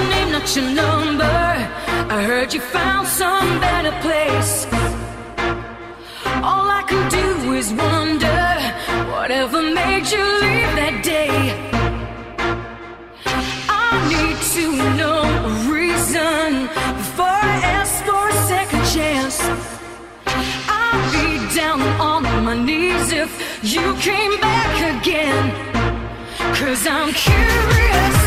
your name, not your number. I heard you found some better place. All I can do is wonder, whatever made you leave that day. I need to know a reason before I ask for a second chance. I'd be down on my knees if you came back again, 'cause I'm curious.